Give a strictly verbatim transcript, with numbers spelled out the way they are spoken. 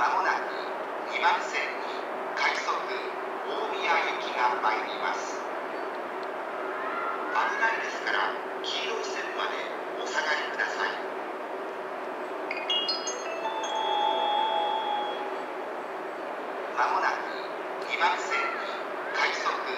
まもなくにばん線に快速大宮行きが参ります。危ないですから黄色い線までお下がりください。まもなくにばん線に快速